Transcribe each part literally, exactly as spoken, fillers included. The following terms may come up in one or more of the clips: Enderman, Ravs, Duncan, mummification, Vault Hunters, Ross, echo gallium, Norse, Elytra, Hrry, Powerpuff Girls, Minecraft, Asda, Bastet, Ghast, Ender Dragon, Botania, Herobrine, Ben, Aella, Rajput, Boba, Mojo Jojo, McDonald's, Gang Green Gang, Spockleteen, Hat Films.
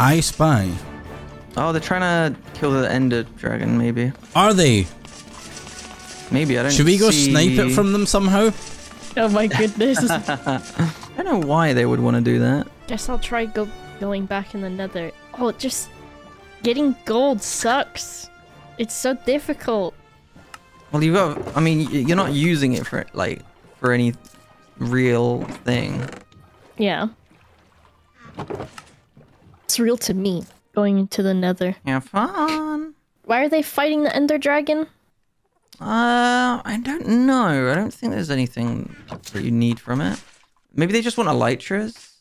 I spy. Oh, they're trying to kill the Ender Dragon, maybe. Are they? Maybe, I don't know. Should we go see... snipe it from them somehow? Oh my goodness. I don't know why they would want to do that. Guess I'll try go going back in the nether. Oh, just getting gold sucks. It's so difficult. Well, you got, I mean, you're not using it for, like, for any real thing. Yeah. It's real to me. Going into the nether. Have fun. Why are they fighting the Ender Dragon? Uh, I don't know. I don't think there's anything that you need from it. Maybe they just want Elytras?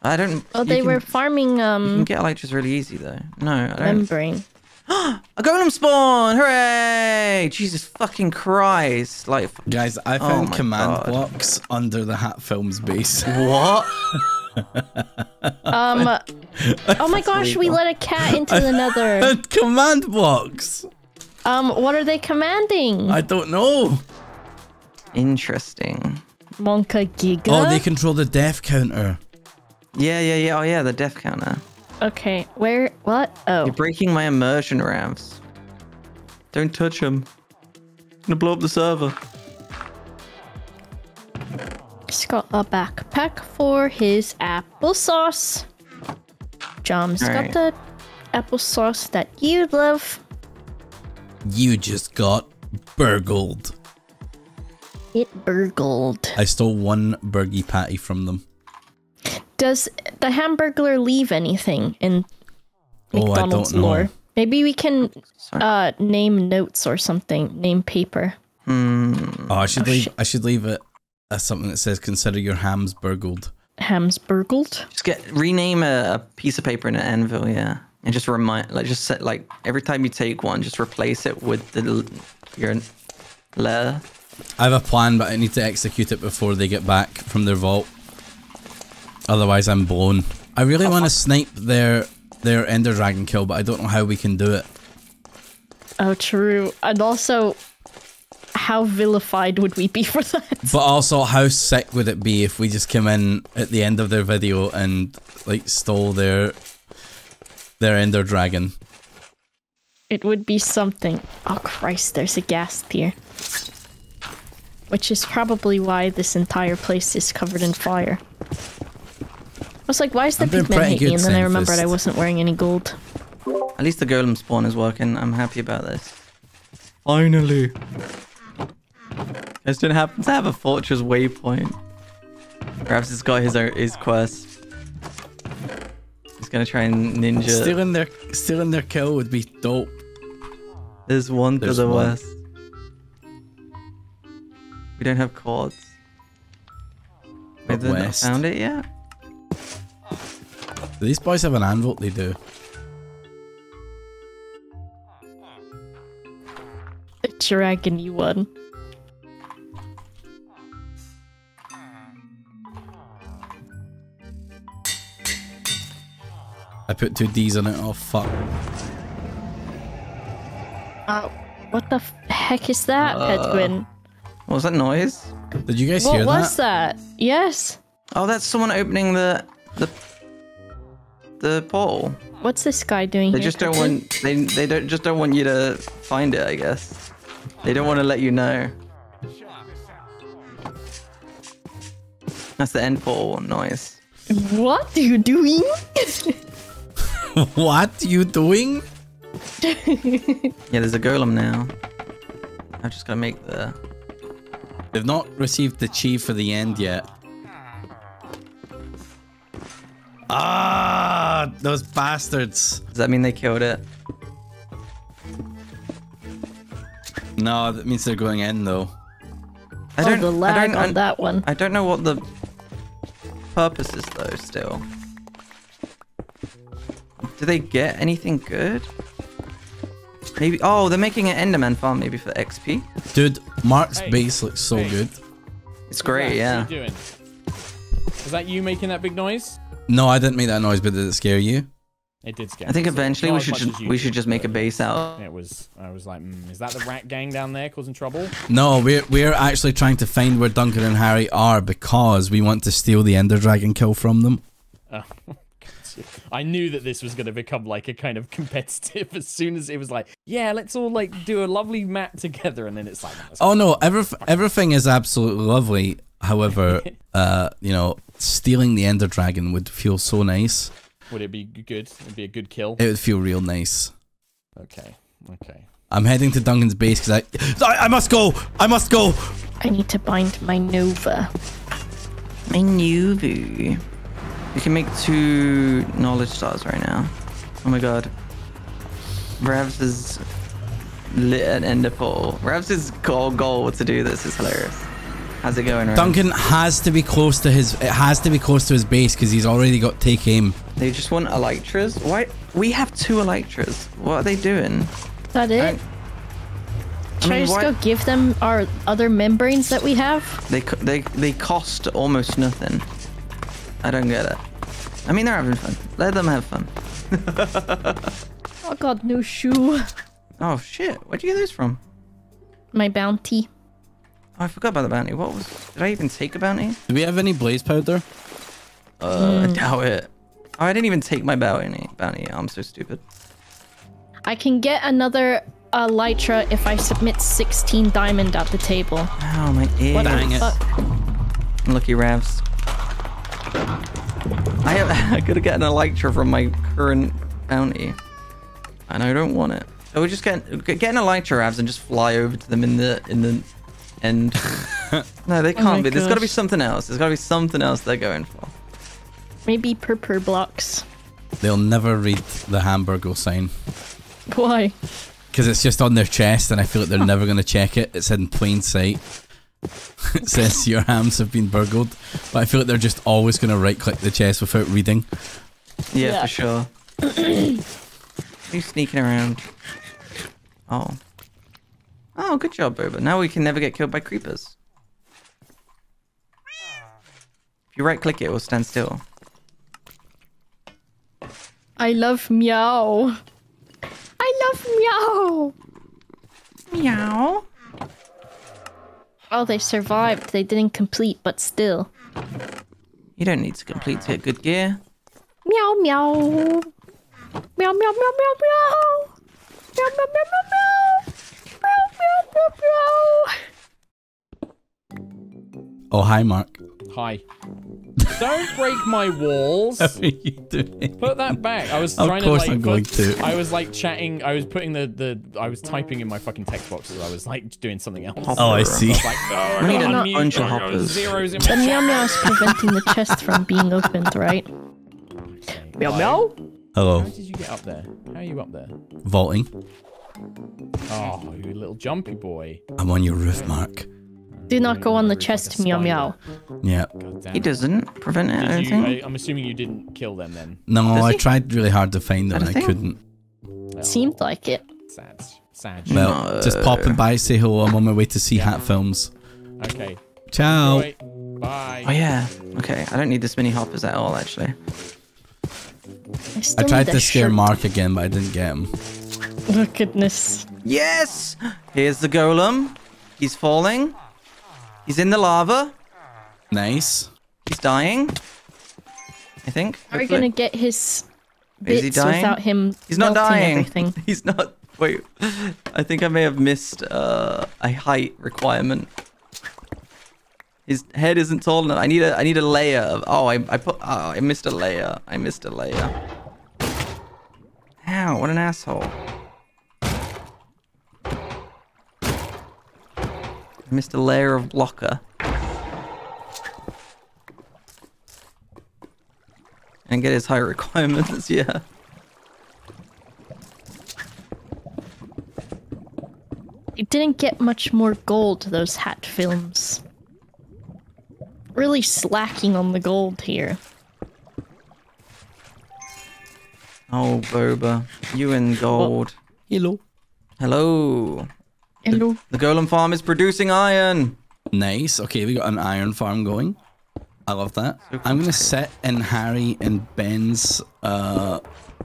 I don't... Oh, they can, were farming, um... You can get Elytras really easy, though. No, I don't... Membrane. A golem spawn! Hooray! Jesus fucking Christ. Like... Guys, I found oh command God. blocks under the Hat Films base. What? um... Uh, oh my gosh, we let a cat into the nether. Command blocks! Um, what are they commanding? I don't know. Interesting. Monka Giga? Oh, they control the death counter. Yeah, yeah, yeah. Oh, yeah, the death counter. Okay, where? What? Oh. You're breaking my immersion, Ravs. Don't touch him. I'm gonna blow up the server. He's got a backpack for his applesauce. Jom's right. got the applesauce that you love. You just got burgled. It burgled. I stole one burgie patty from them. Does the Hamburglar leave anything in McDonald's oh, lore? Maybe we can uh, name notes or something. Name paper. Mm. Oh, I should oh, leave. Shit. I should leave it as something that says, "Consider your hams burgled." Hams burgled. Just get rename a, a piece of paper in an anvil, yeah, and just remind, like, just set, like, every time you take one, just replace it with the your letter. I have a plan, but I need to execute it before they get back from their vault. Otherwise, I'm blown. I really oh, want to snipe their their Ender Dragon kill, but I don't know how we can do it. Oh, true. And also, how vilified would we be for that? But also, how sick would it be if we just came in at the end of their video and, like, stole their their Ender Dragon? It would be something. Oh, Christ, there's a ghast here. Which is probably why this entire place is covered in fire. I was like, why is the big man hate me? And then I remembered I wasn't wearing any gold. At least the golem spawn is working. I'm happy about this. Finally. I just don't happen to have a fortress waypoint. Perhaps it's got his own, his quest. He's gonna try and ninja. Stealing their, stealing their kill would be dope. There's one There's to the one. west. We don't have cords. Wait, they've not found it yet? Do these boys have an anvil? They do. The dragony one. I put two D's on it. Oh fuck. Uh, what the f heck is that, uh, Pedguin? What was that noise? Did you guys what hear that? What was that? Yes. Oh, that's someone opening the the. The portal. What's this guy doing they here? They just don't want. They they don't just don't want you to find it. I guess they don't want to let you know. That's the end portal noise. What are you doing? What are you doing? Yeah, there's a golem now. I've just gotta make the. They've not received the chi for the end yet. Ah, those bastards. Does that mean they killed it? No, that means they're going in though. I don't, oh, the lag I don't, on I, that one. I don't know what the purpose is though, still. Do they get anything good? Maybe. Oh, they're making an Enderman farm maybe for X P. Dude, Mark's hey. base looks so hey. good. It's great, what yeah. What are you doing? Is that you making that big noise? No, I didn't make that noise, but did it scare you? It did scare me. I think eventually we should just, we should just make a base out. It was, I was like, mm, is that the rat gang down there causing trouble? No, we're, we're actually trying to find where Duncan and Harry are because we want to steal the Ender Dragon kill from them. Oh, this. I knew that this was going to become like a kind of competitive as soon as it was like, yeah, let's all like do a lovely map together, and then it's like, oh no, every everything is absolutely lovely. However, uh, you know, stealing the Ender Dragon would feel so nice. Would it be good? It'd be a good kill. It would feel real nice. Okay. Okay. I'm heading to Duncan's base because I, I, I must go. I must go. I need to bind my Nova. My Nova. You can make two knowledge stars right now. Oh my god. Ravs is lit at Ender Pole. Ravs' is goal goal to do this is hilarious. How's it going, Ravs? Duncan has to be close to his. It has to be close to his base because he's already got take aim. They just want Elytras. Why? We have two Elytras. What are they doing? Is that it? Should I, I mean, just why? go give them our other membranes that we have? They they they cost almost nothing. I don't get it. I mean, they're having fun. Let them have fun. Oh god, new shoe. Oh shit! Where'd you get those from? My bounty. Oh, I forgot about the bounty. What was? Did I even take a bounty? Do we have any blaze powder? Uh, mm. I doubt it. Oh, I didn't even take my bounty. Bounty. I'm so stupid. I can get another Elytra if I submit sixteen diamond at the table. Oh my ears. What the fuck? Lucky Ravs. I have I could have gotten an Elytra from my current bounty. And I don't want it. So we just get get an Elytra, Ravs, and just fly over to them in the in the end. No, they can't oh be. Gosh. There's gotta be something else. There's gotta be something else they're going for. Maybe purple blocks. They'll never read the Hamburglar sign. Why? Because it's just on their chest and I feel like they're never going to check it. It's in plain sight. It says your hams have been burgled. But I feel like they're just always going to right click the chest without reading. Yeah, yeah. For sure. Are you sneaking around? Oh. Oh, good job, Boba. Now we can never get killed by creepers. If you right click it, it will stand still. I love meow. I love meow. Meow. Oh, they survived. They didn't complete, but still. You don't need to complete to get good gear. Meow meow. Meow meow meow meow meow. Meow meow meow meow meow. Meow meow meow meow. Oh, hi, Mark. Hi. Don't break my walls. How are you doing? Put that back. I was trying to like. Of course I'm going to. I was like chatting. I was putting the the. I was typing in my fucking text box as I was like doing something else. Oh, oh I see. I was like, oh, we need a bunch of hoppers. The meow meow's preventing the chest from being opened, right? Meow meow. Hello. How did you get up there? How are you up there? Vaulting. Oh, you little jumpy boy. I'm on your roof, Mark. Do not go on the chest, meow meow. Yeah. He doesn't prevent it or anything. I, I'm assuming you didn't kill them then. No, I tried really hard to find them and I couldn't. Well, seemed like it. Sad. Sad. Well, no. Just pop and by, say hello. I'm on my way to see yeah. Hat Films. Okay. Ciao. Bye. Bye. Oh, yeah. Okay. I don't need this many hoppers at all, actually. I, I tried to scare shirt. Mark again, but I didn't get him. Oh, goodness. Yes! Here's the golem. He's falling. He's in the lava. Nice. He's dying. I think. Are we gonna get his bits Is he dying? without him? He's not dying. Everything. He's not. Wait. I think I may have missed uh, a height requirement. His head isn't tall enough. I need a. I need a layer of. Oh, I. I put. Oh, I missed a layer. I missed a layer. Ow! What an asshole. I missed a layer of blocker. And get his high requirements, yeah. You didn't get much more gold, those Hat Films. Really slacking on the gold here. Oh, Boba. You and gold. Oh. Hello. Hello. The, the golem farm is producing iron. Nice. Okay, we got an iron farm going. I love that. I'm gonna sit in Harry and Ben's uh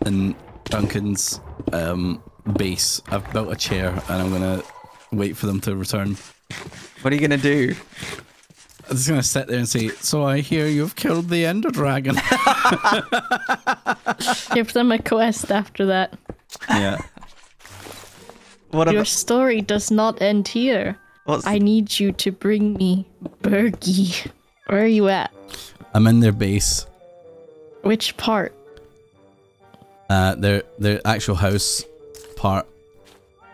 and Duncan's um base. I've built a chair and I'm gonna wait for them to return. What are you gonna do? I'm just gonna sit there and say, so I hear you've killed the Ender Dragon. Give them a quest after that. Yeah. What Your about... story does not end here. What's... I need you to bring me Bergie. Where are you at? I'm in their base. Which part? Uh, their their actual house part.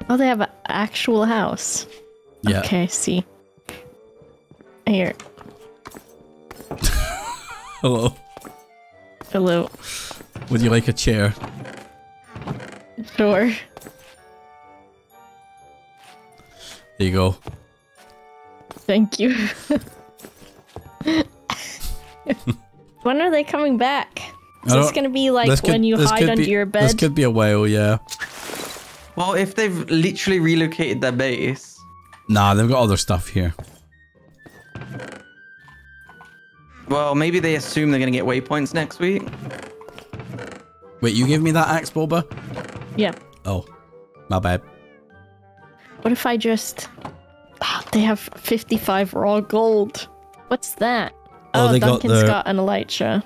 Oh, they have an actual house. Yeah. Okay, I see. Here. Hello. Hello. Would you like a chair? Sure. There you go. Thank you. When are they coming back? Is this gonna be like when you hide under your bed? This could be a while, yeah. Well, if they've literally relocated their base. Nah, they've got other stuff here. Well, maybe they assume they're gonna get waypoints next week. Wait, you gave me that axe, Boba? Yeah. Oh, my bad. What if I just... Oh, they have fifty-five raw gold. What's that? Oh, oh Duncan's got, the... got an Elytra.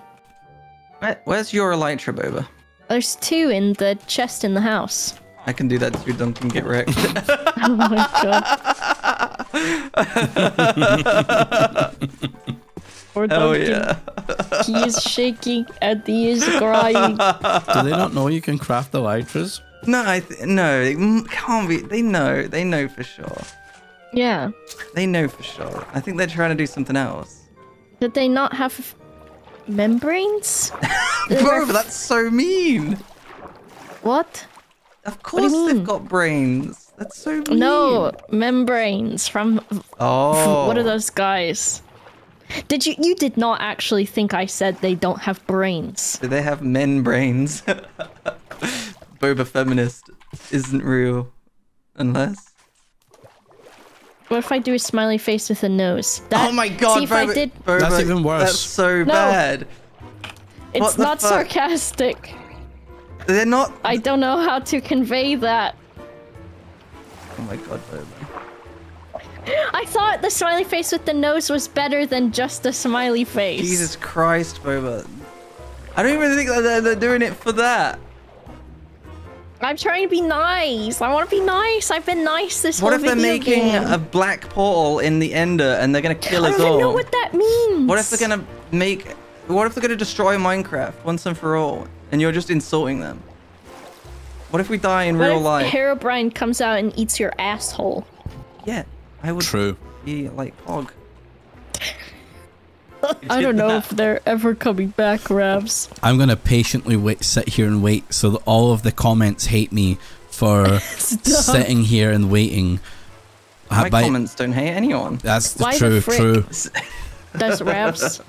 Where, where's your Elytra, Boba? There's two in the chest in the house. I can do that too, Duncan. Get wrecked. Oh my god. Poor Duncan. Yeah. He is shaking and he is crying. Do they not know you can craft Elytras? No, I th no, it can't be. They know. They know for sure. Yeah. They know for sure. I think they're trying to do something else. Did they not have membranes? Bro, that's so mean. What? Of course they've got brains. That's so mean. No, membranes from... Oh. What are those guys? Did you... You did not actually think I said they don't have brains. Do they have men brains? Boba feminist isn't real. Unless... What if I do a smiley face with a nose? That, oh my god, see if Boba, I did... Boba, that's even worse. That's so no. bad. It's not fuck? sarcastic. They're not... I don't know how to convey that. Oh my god, Boba. I thought the smiley face with the nose was better than just a smiley face. Jesus Christ, Boba. I don't even think that they're, they're doing it for that. I'm trying to be nice. I want to be nice. I've been nice this what whole video What if they're making game. a black portal in the Ender and they're going to kill us all? I don't know what that means. What if they're going to make... What if they're going to destroy Minecraft once and for all and you're just insulting them? What if we die in what real if life? Herobrine comes out and eats your asshole? Yeah, I would True. be like Pog. I don't know that. if they're ever coming back, Ravs. I'm gonna patiently wait, sit here and wait, so that all of the comments hate me for sitting here and waiting. My By, comments don't hate anyone. That's the Why true, the true. That's Ravs.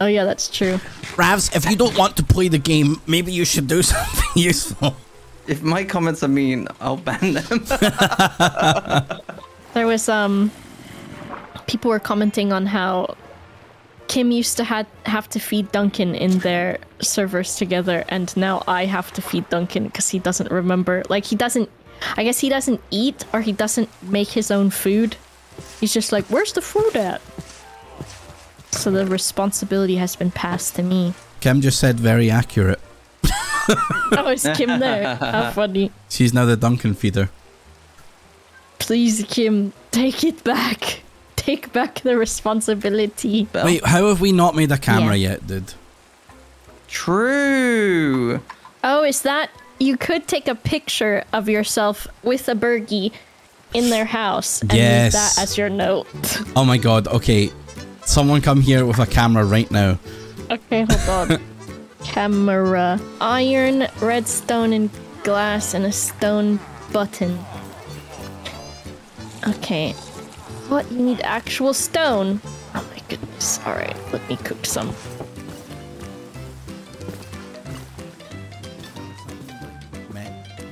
Oh yeah, that's true. Ravs, if you don't want to play the game, maybe you should do something useful. If my comments are mean, I'll ban them. There was um, people were commenting on how Kim used to had, have to feed Duncan in their servers together, and now I have to feed Duncan because he doesn't remember. Like, he doesn't... I guess he doesn't eat, or he doesn't make his own food. He's just like, where's the food at? So the responsibility has been passed to me. Kim just said very accurate. Oh, it's Kim there. How funny. She's now the Duncan feeder. Please, Kim, take it back. Take back the responsibility. Bill. Wait, how have we not made a camera yeah. yet, dude? True. Oh, is that... You could take a picture of yourself with a Bergie in their house and yes. use that as your note. Oh my god, okay. Someone come here with a camera right now. Okay, hold on. Camera. Iron, redstone, and glass, and a stone button. Okay. What? You need actual stone. Oh my goodness. Alright, let me cook some.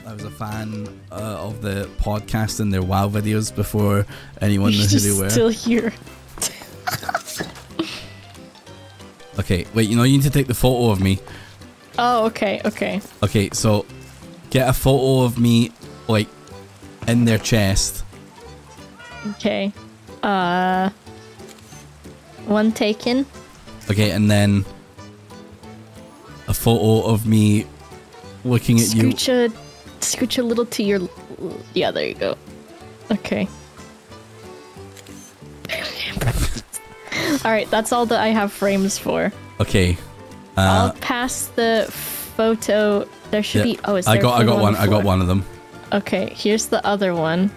I was a fan uh, of the podcast and their WoW videos before anyone knew who they were. Still here. Okay, wait, you know, you need to take the photo of me. Oh, okay, okay. Okay, so get a photo of me, like, in their chest. Okay. Uh, One taken. Okay, and then a photo of me looking at scooch you. A, scooch a little to your... Yeah, there you go. Okay. Alright, that's all that I have frames for. Okay. Uh, I'll pass the photo. There should yeah, be... Oh, is there I got, I got one. On I got one of them. Okay, here's the other one.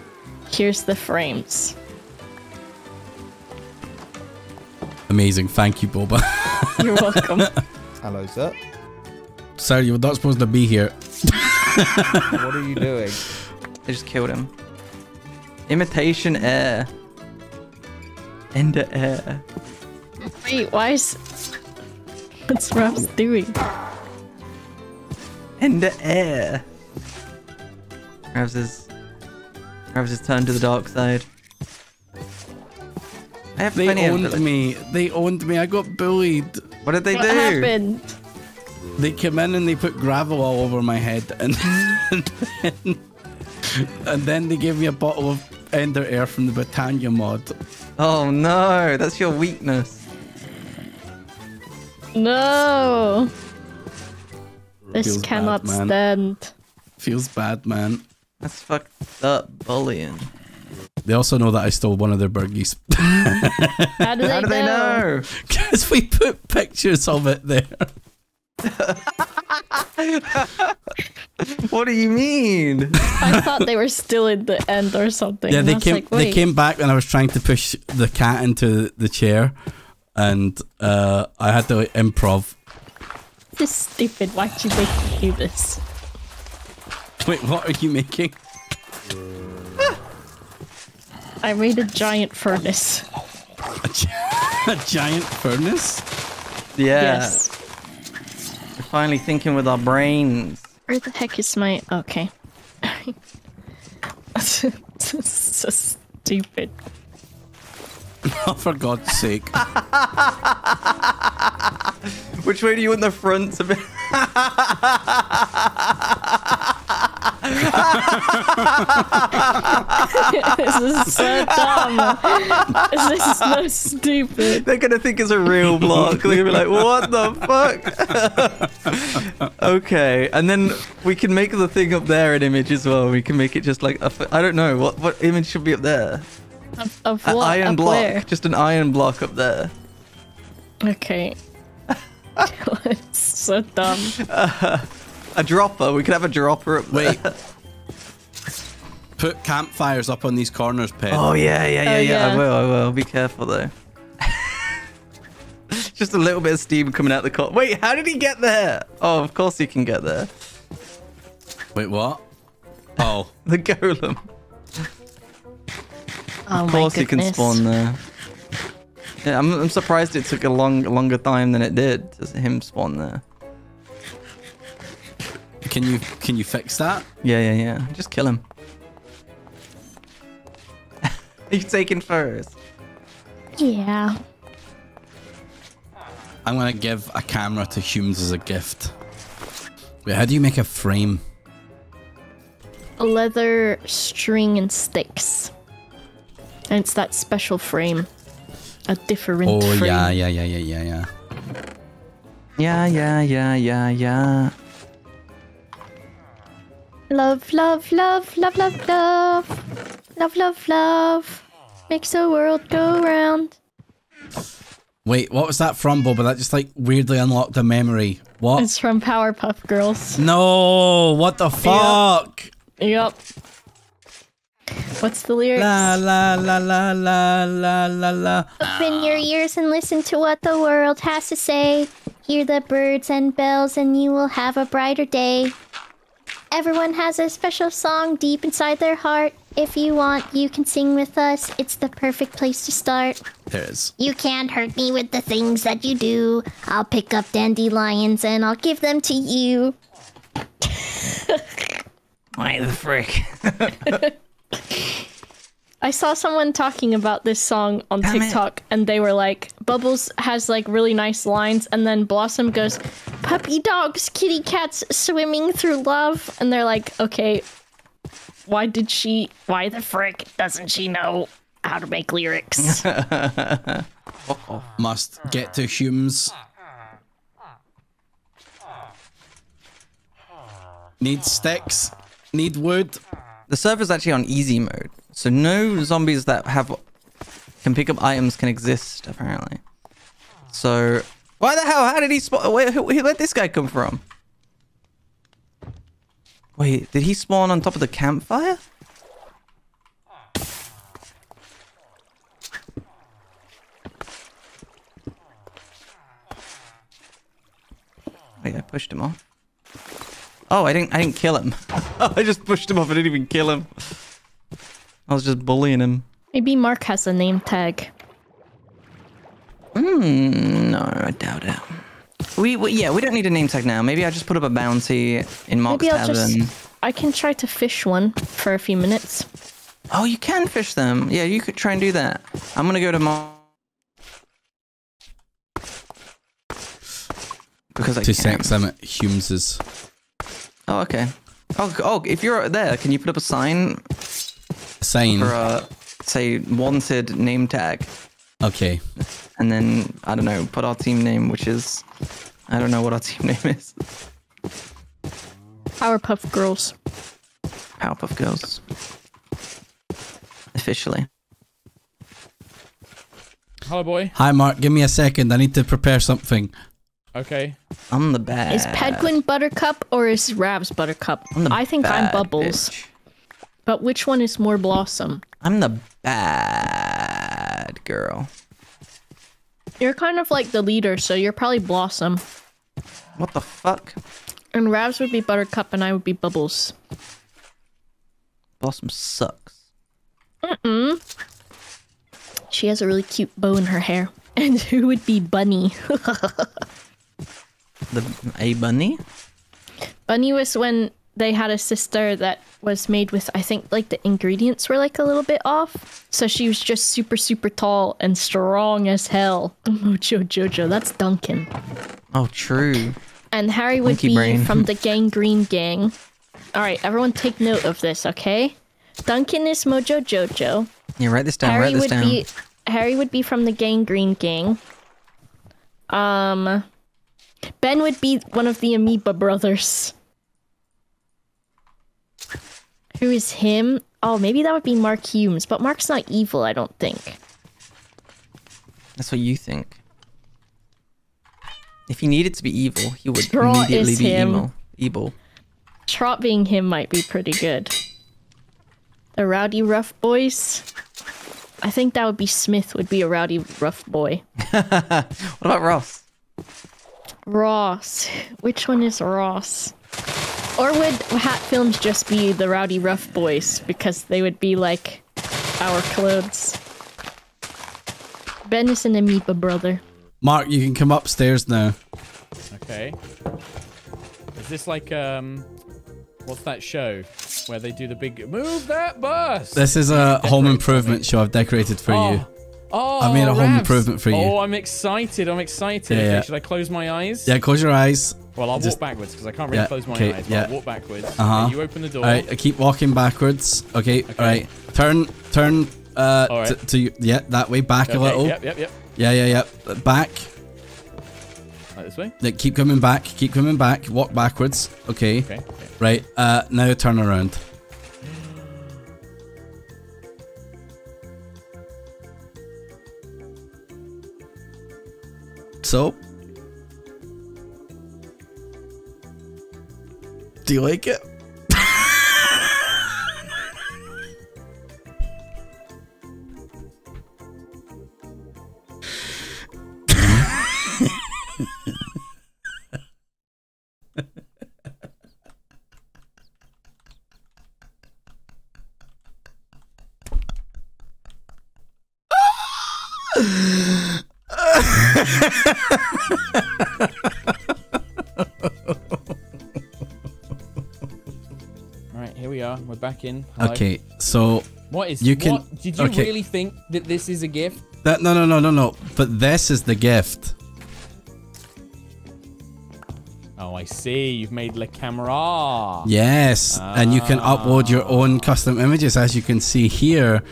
Here's the frames. Amazing. Thank you, Boba. You're welcome. Hello, sir. Sorry, you were not supposed to be here. What are you doing? I just killed him. Imitation air. Ender air. Wait, why is... What's Ravs doing? Ender air. Ravs is... Ravs has turned to the dark side. I have they owned of me. They owned me. I got bullied. What did they what do? What happened? They came in and they put gravel all over my head, and and, then, and then they gave me a bottle of Ender Air from the Botania mod. Oh no, that's your weakness. No. This Feels cannot bad, stand. Feels bad, man. That's fucked up bullying. They also know that I stole one of their burgies. How do they, How do they know? Because we put pictures of it there. What do you mean? I thought they were still in the end or something. Yeah, they came. Like, they came back when I was trying to push the cat into the chair, and uh, I had to like, improv. This is stupid. Why did you make me do this? Wait, what are you making? I made a giant furnace. A, gi a giant furnace? Yeah. Yes. We're finally thinking with our brains. Where the heck is my... Okay. So stupid. Oh, for God's sake. Which way do you want the front to be? This is so dumb. This is so stupid. They're gonna think it's a real block. They're gonna be like, what the fuck? Okay, and then we can make the thing up there an image as well. We can make it just like a f I don't know what what image should be up there. Of, of what? An iron up block. Where? Just an iron block up there. Okay. It's so dumb. Uh, a dropper. We could have a dropper up there. Wait. Put campfires up on these corners, Ped. Oh yeah, yeah, yeah, oh, yeah, yeah. I will, I will. Be careful though. Just a little bit of steam coming out the corner. Wait, how did he get there? Oh, of course he can get there. Wait, what? Oh, the golem. Oh, of course he can spawn there. Yeah, I'm, I'm surprised it took a long, longer time than it did to him spawn there. Can you can you fix that? Yeah, yeah, yeah. Just kill him. He's taking first. Yeah. I'm gonna give a camera to humans as a gift. Wait, how do you make a frame? A leather string and sticks. And it's that special frame. A different oh, frame. Oh, yeah, yeah, yeah, yeah, yeah, yeah. Yeah, yeah, yeah, yeah, yeah. Love, love, love, love, love, love. Love, love, love. Makes the world go round. Wait, what was that from, Boba? That just, like, weirdly unlocked a memory. What? It's from Powerpuff Girls. No! What the fuck? Yep. Yep. What's the lyrics? La la la la la la la la. Open your ears and listen to what the world has to say. Hear the birds and bells and you will have a brighter day. Everyone has a special song deep inside their heart. If you want, you can sing with us. It's the perfect place to start. There is. You can't hurt me with the things that you do. I'll pick up dandelions and I'll give them to you. Why the frick? I saw someone talking about this song on Damn TikTok it. and they were like, Bubbles has like really nice lines, and then Blossom goes, puppy dogs, kitty cats swimming through love, and they're like, okay, why did she, why the frick doesn't she know? how to make lyrics. Oh, must get to Humes. Need sticks. Need wood. The server's actually on easy mode, so no zombies that have can pick up items can exist apparently. So why the hell? How did he spawn? Where, where did this guy come from? Wait, did he spawn on top of the campfire? Wait, I pushed him off. Oh, I didn't. I didn't kill him. Oh, I just pushed him off. I didn't even kill him. I was just bullying him. Maybe Mark has a name tag. Hmm. No, I doubt it. We, we yeah, we don't need a name tag now. Maybe I just put up a bounty in Mark's Maybe I'll tavern. Just, I can try to fish one for a few minutes. Oh, you can fish them. Yeah, you could try and do that. I'm gonna go to Mark because I two seconds. I'm at Humes's. Oh, okay. Oh, oh, if you're there, can you put up a sign? Sign. For a, say, wanted name tag. Okay. And then, I don't know, put our team name, which is... I don't know what our team name is. Powerpuff Girls. Powerpuff Girls. Officially. Hello, boy. Hi, Mark. Give me a second. I need to prepare something. Okay. I'm the bad. Is Pedguin Buttercup or is Ravs Buttercup? I think I'm Bubbles. Bitch. But which one is more Blossom? I'm the bad girl. You're kind of like the leader, so you're probably Blossom. What the fuck? And Ravs would be Buttercup and I would be Bubbles. Blossom sucks. Mm-mm. She has a really cute bow in her hair. And who would be Bunny? The, a bunny? Bunny was when they had a sister that was made with, I think, like the ingredients were like a little bit off. So she was just super, super tall and strong as hell. Mojo Jojo, that's Duncan. Oh, true. And Harry would Monkey be brain. From the Gang Green Gang. All right, everyone take note of this, okay? Duncan is Mojo Jojo. Yeah, write this down, Harry write this would down. Be, Harry would be from the Gang Green Gang. Um... Ben would be one of the Amoeba Brothers. Who is him? Oh, maybe that would be Mark Humes, but Mark's not evil, I don't think. That's what you think. If he needed to be evil, he would Trott immediately be evil. evil. Trott being him might be pretty good. The Rowdy Rough Boys? I think that would be Smith would be a Rowdy Rough Boy. What about Ross? Ross. Which one is Ross? Or would Hat Films just be the Rowdy Rough Boys? Because they would be like our clothes. Ben is an Amoeba Brother. Mark, you can come upstairs now. Okay. Is this like, um, what's that show where they do the big move that bus? This is a home improvement show I've decorated for oh. you. Oh, I made a Ravs. home improvement for you. Oh, I'm excited. I'm excited. Yeah, okay, yeah. Should I close my eyes? Yeah, close your eyes. Well, I'll Just, walk backwards because I can't really yeah, close my okay, eyes. Yeah. I'll walk backwards. Uh-huh. Okay, you open the door. All right, I keep walking backwards. Okay, okay. all right. Turn, turn uh, right. to, to, yeah, that way. Back okay, a little. Yep, yep, yep. Yeah, yeah, yeah. Back. Like this way? Yeah, keep coming back. Keep coming back. Walk backwards. Okay. Okay, okay. Right, uh, now turn around. So, do you like it? Alright, here we are. We're back in. Hello. Okay, so what is you can what? Did you okay. really think that this is a gift? That no no no no no. But this is the gift. Oh, I see. You've made the camera. Yes. Ah. And you can upload your own custom images as you can see here.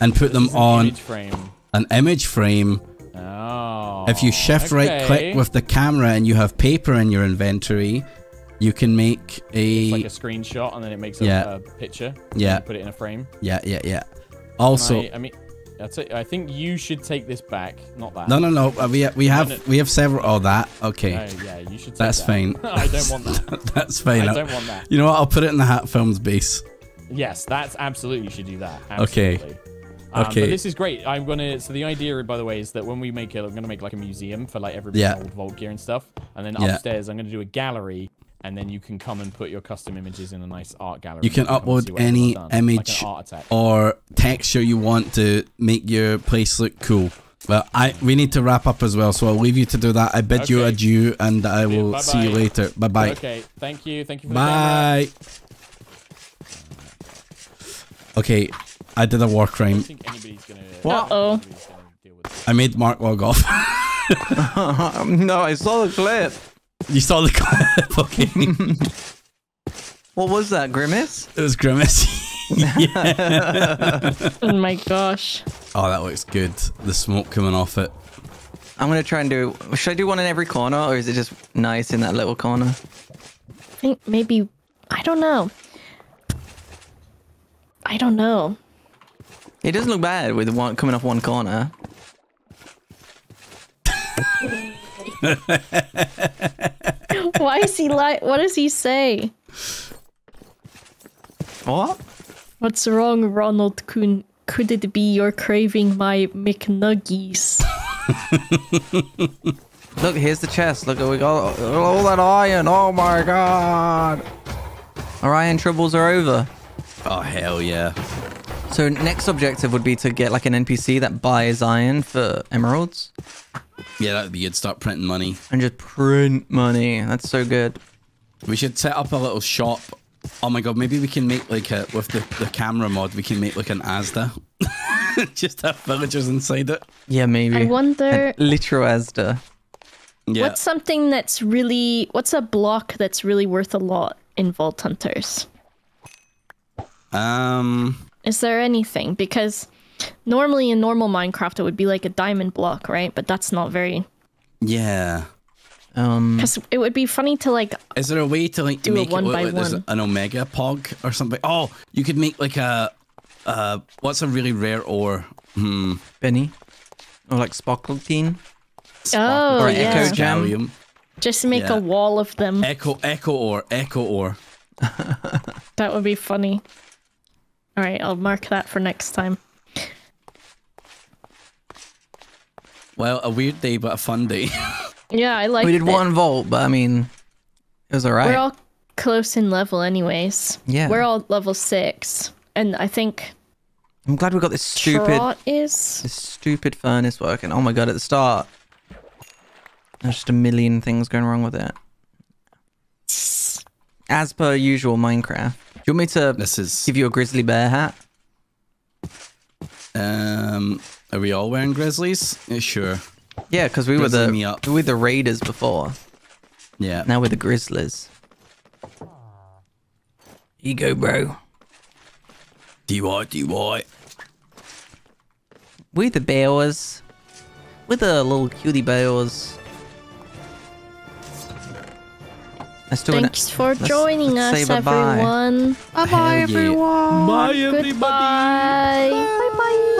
and put them on an image frame. An image frame. Oh, if you shift okay. right click with the camera and you have paper in your inventory, you can make a it's like a screenshot and then it makes a, yeah. a picture. Yeah. You put it in a frame. Yeah, yeah, yeah. Also, I, I mean, that's it. I think you should take this back. Not that. No, no, no. We we have no, no. we have several. Oh, that. Okay. No, yeah, you should. Take that's that. fine. I don't want that. That's fine. I don't want that. You know what? I'll put it in the Hat Films base. Yes, that's absolutely. You should do that. Absolutely. Okay. Um, okay. But this is great. I'm gonna. So the idea, by the way, is that when we make it, I'm gonna make like a museum for like everybody's yeah. old Vault gear and stuff, and then upstairs yeah. I'm gonna do a gallery, and then you can come and put your custom images in a nice art gallery. You can upload any image like or texture you want to make your place look cool. Well, I we need to wrap up as well, so I'll leave you to do that. I bid okay. you adieu, and I will bye -bye. see you later. Bye bye. Okay. Thank you. Thank you. For bye. The okay. I did a war crime. I think gonna, what? Uh-oh. I made Mark log off. No, I saw the clip. You saw the clip? Okay. What was that, Grimace? It was Grimace. Yeah. Oh my gosh. Oh, that looks good. The smoke coming off it. I'm going to try and do... Should I do one in every corner, or is it just nice in that little corner? I think maybe... I don't know. I don't know. It doesn't look bad with one coming off one corner. Why is he like? What does he say? What? What's wrong, Ronald Kuhn? Could it be you're craving my McNuggies? Look, here's the chest. Look, we got all that iron. Oh my god! Our iron troubles are over. Oh hell yeah! So next objective would be to get like an N P C that buys iron for emeralds. Yeah, that would be good. Start printing money. And just print money. That's so good. We should set up a little shop. Oh my god, maybe we can make like a, with the, the camera mod, we can make like an Asda. Just have villagers inside it. Yeah, maybe. I wonder... An literal Asda. Yeah. What's something that's really... What's a block that's really worth a lot in Vault Hunters? Um... Is there anything? Because normally in normal Minecraft it would be like a diamond block, right? But that's not very... Yeah. Um... Because it would be funny to like... Is there a way to like do make a one it look by like one. There's an Omega Pog or something? Oh, you could make like a... Uh, what's a really rare ore? Hmm. Benny? Or like Spockleteen? Spockle oh, or yeah. Echo gallium. Just make yeah. a wall of them. Echo, echo ore, echo ore. That would be funny. Alright, I'll mark that for next time. Well, a weird day, but a fun day. Yeah, I like it. We did it. one vault, but I mean, it was alright. We're all close in level anyways. Yeah. We're all level six. And I think... I'm glad we got this stupid... is? This stupid furnace working. Oh my god, at the start. There's just a million things going wrong with it. As per usual, Minecraft. Do you want me to this is... give you a grizzly bear hat? Um, are we all wearing grizzlies? Yeah, sure. Yeah, because we grizzly were the me up. we were the raiders before. Yeah. Now we're the grizzlies. You go, bro. D Y, D Y. We're the bears. We're the little cutie bears. Thanks for let's, joining let's us, everyone. Bye-bye, everyone. Bye, everyone. Bye, everybody. Goodbye. Bye-bye.